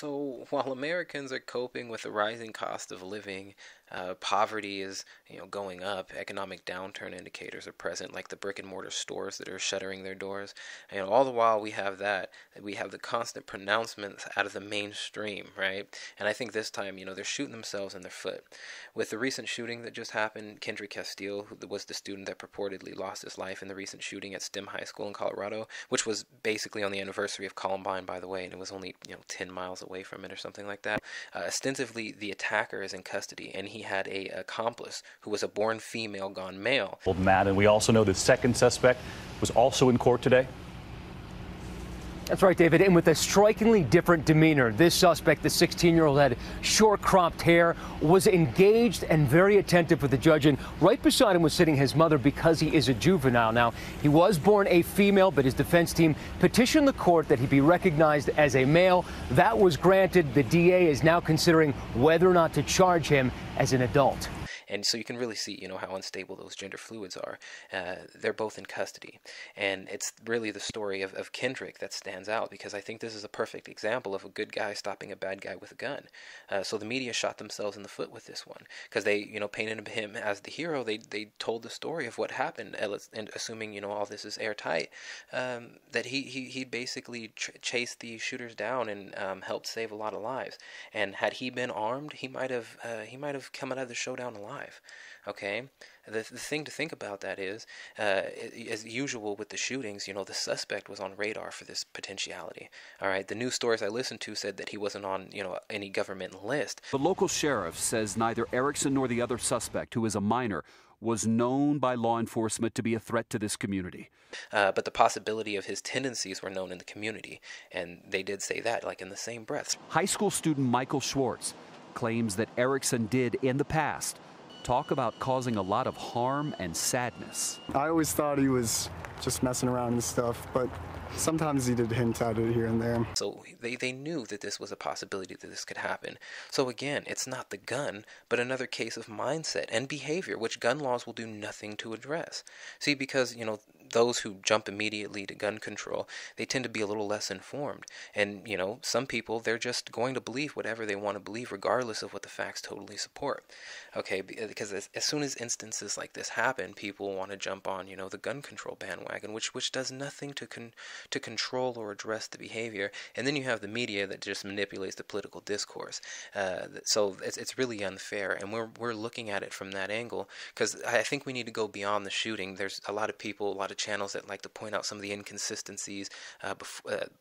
So while Americans are coping with the rising cost of living, poverty is going up, economic downturn indicators are present, like the brick and mortar stores that are shuttering their doors. And all the while we have that, we have the constant pronouncements out of the mainstream, right? And I think this time, they're shooting themselves in their foot. With the recent shooting that just happened, Kendrick Castillo, who was the student that purportedly lost his life in the recent shooting at STEM High School in Colorado, which was basically on the anniversary of Columbine, by the way, and it was only 10 miles away from it or something like that. Ostensibly, the attacker is in custody, and he had an accomplice who was a born female gone male. Madden. We also know the second suspect was also in court today. That's right, David, and with a strikingly different demeanor. This suspect, the 16-year-old, had short cropped hair, was engaged and very attentive with the judge, and right beside him was sitting his mother because he is a juvenile. Now, he was born a female, but his defense team petitioned the court that he be recognized as a male. That was granted. The DA is now considering whether or not to charge him as an adult. And so you can really see, how unstable those gender fluids are. They're both in custody. And it's really the story of Kendrick that stands out, because I think this is a perfect example of a good guy stopping a bad guy with a gun. So the media shot themselves in the foot with this one, because they, painted him as the hero. They told the story of what happened, and assuming, all this is airtight, that he basically chased the shooters down and helped save a lot of lives. And had he been armed, he might have come out of the showdown alive. Okay, the thing to think about that is, as usual with the shootings, the suspect was on radar for this potentiality. All right, the news stories I listened to said that he wasn't on, any government list. The local sheriff says neither Erickson nor the other suspect, who is a minor, was known by law enforcement to be a threat to this community. But the possibility of his tendencies were known in the community, and they did say that, like in the same breath. High school student Michael Schwartz claims that Erickson did in the past talk about causing a lot of harm and sadness. I always thought he was just messing around and stuff, but sometimes he did hint at it here and there. So they knew that this was a possibility that this could happen. So again, it's not the gun, but another case of mindset and behavior, which gun laws will do nothing to address. See, because, those who jump immediately to gun control, they tend to be a little less informed. And, some people, they're just going to believe whatever they want to believe, regardless of what the facts totally support. Okay, because as soon as instances like this happen, people want to jump on, the gun control bandwagon, which does nothing to control or address the behavior. And then you have the media that just manipulates the political discourse. So it's really unfair. And we're looking at it from that angle, because I think we need to go beyond the shooting. There's a lot of people, a lot of channels that like to point out some of the inconsistencies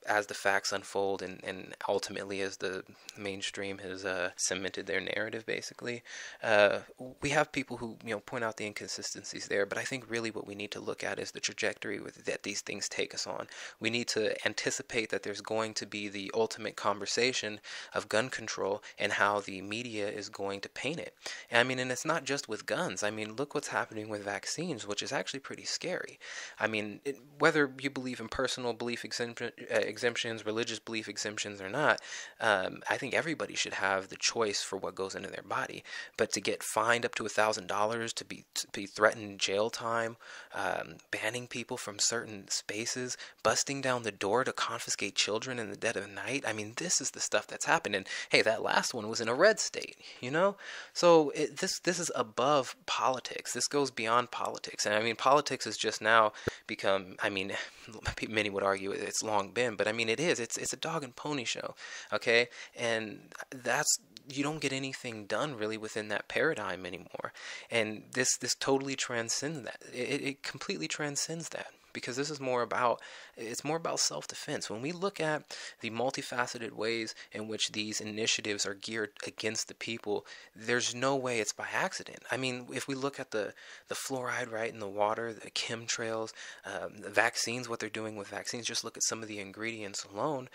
as the facts unfold, and ultimately as the mainstream has cemented their narrative, basically. We have people who point out the inconsistencies there, but I think really what we need to look at is the trajectory that these things take us on. We need to anticipate that there's going to be the ultimate conversation of gun control and how the media is going to paint it. And it's not just with guns. Look what's happening with vaccines, which is actually pretty scary. Whether you believe in personal belief exemptions, religious belief exemptions or not, I think everybody should have the choice for what goes into their body. But to get fined up to $1,000, to be threatened jail time, banning people from certain spaces, busting down the door to confiscate children in the dead of the night, this is the stuff that's happened. And hey, that last one was in a red state, So this is above politics. This goes beyond politics. And politics is just now become, many would argue it's long been, but it is. It's a dog and pony show, okay? And that's, you don't get anything done really within that paradigm anymore. And this totally transcends that. It completely transcends that. Because this is more about self-defense. When we look at the multifaceted ways in which these initiatives are geared against the people, there's no way it's by accident. If we look at the fluoride right in the water, the chemtrails, the vaccines, what they're doing with vaccines, just look at some of the ingredients alone,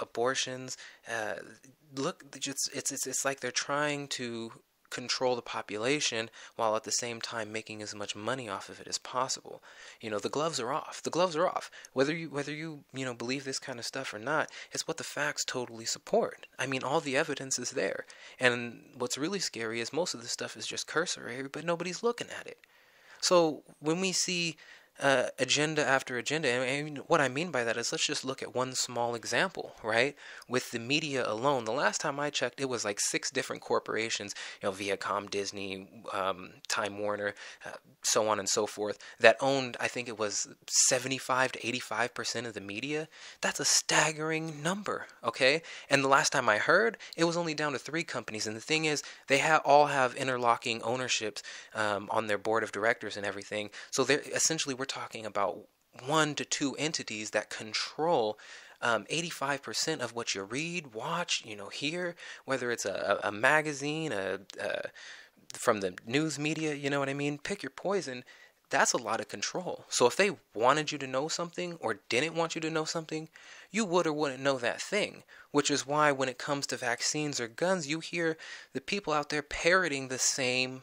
abortions. Look, it's like they're trying to control the population while at the same time making as much money off of it as possible. The gloves are off. The gloves are off. Whether you believe this kind of stuff or not, it's what the facts totally support. All the evidence is there. And what's really scary is most of this stuff is just cursory, but nobody's looking at it. So when we see agenda after agenda. And what I mean by that is, let's just look at one small example, right? With the media alone, the last time I checked, it was like 6 different corporations, you know, Viacom, Disney, Time Warner, so on and so forth, that owned, I think it was 75 to 85% of the media. That's a staggering number, okay? And the last time I heard, it was only down to 3 companies. And the thing is, they all have interlocking ownerships on their board of directors and everything. So they're essentially, we're talking about 1 to 2 entities that control 85% of what you read, watch, you know, hear, whether it's a magazine, from the news media, you know what I mean? Pick your poison. That's a lot of control. So if they wanted you to know something or didn't want you to know something, you would or wouldn't know that thing, which is why when it comes to vaccines or guns, you hear the people out there parroting the same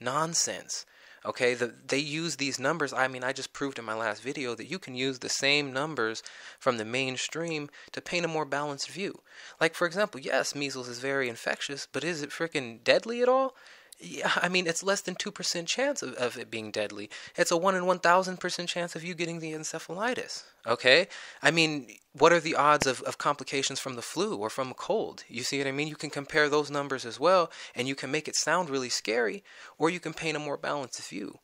nonsense. Okay, they use these numbers. I mean, I just proved in my last video that you can use the same numbers from the mainstream to paint a more balanced view. Like, for example, yes, measles is very infectious, but is it freaking deadly at all? Yeah, I mean, it's less than 2% chance of it being deadly. It's a 1 in 1,000% chance of you getting the encephalitis, okay? I mean, what are the odds of complications from the flu or from a cold? You see what I mean? You can compare those numbers as well, and you can make it sound really scary, or you can paint a more balanced view.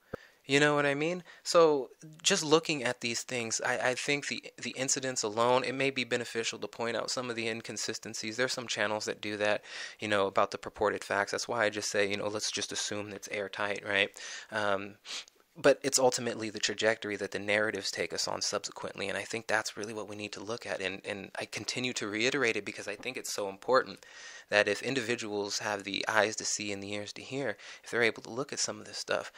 You know what I mean? So just looking at these things, I think the incidents alone, it may be beneficial to point out some of the inconsistencies. There's some channels that do that, you know, about the purported facts. That's why I just say, you know, let's just assume that's airtight, right? But it's ultimately the trajectory that the narratives take us on subsequently, and I think that's really what we need to look at. And I continue to reiterate it because I think it's so important that if individuals have the eyes to see and the ears to hear, if they're able to look at some of this stuff,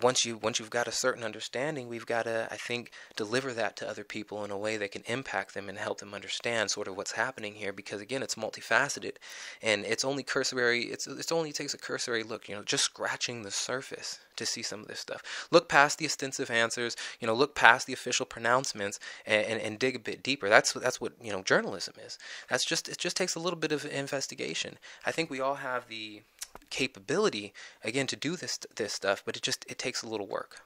once you've got a certain understanding, we've got to, I think, deliver that to other people in a way that can impact them and help them understand sort of what's happening here. Because again, it's multifaceted, and it's only cursory. It only takes a cursory look, you know, just scratching the surface to see some of this stuff. Look past the ostensive answers, you know, look past the official pronouncements, and dig a bit deeper. That's what, you know, journalism is. That's just, it just takes a little bit of investigation. I think we all have the capability, again, to do this stuff, but it takes a little work.